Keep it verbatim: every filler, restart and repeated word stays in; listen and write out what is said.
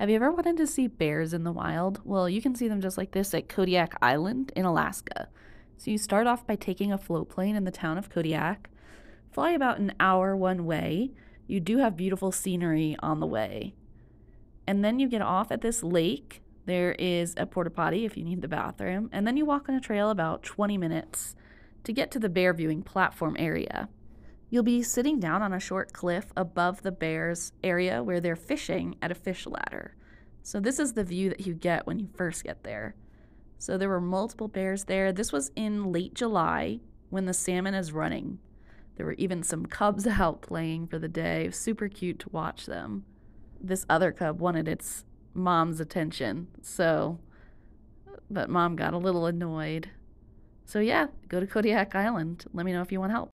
Have you ever wanted to see bears in the wild? Well, you can see them just like this at Kodiak Island in Alaska. So you start off by taking a floatplane in the town of Kodiak, fly about an hour one way. You do have beautiful scenery on the way. And then you get off at this lake. There is a porta potty if you need the bathroom. And then you walk on a trail about twenty minutes to get to the bear viewing platform area. You'll be sitting down on a short cliff above the bears' area where they're fishing at a fish ladder. So this is the view that you get when you first get there. So there were multiple bears there. This was in late July when the salmon is running. There were even some cubs out playing for the day. It was super cute to watch them. This other cub wanted its mom's attention, so, but mom got a little annoyed. So yeah, go to Kodiak Island. Let me know if you want help.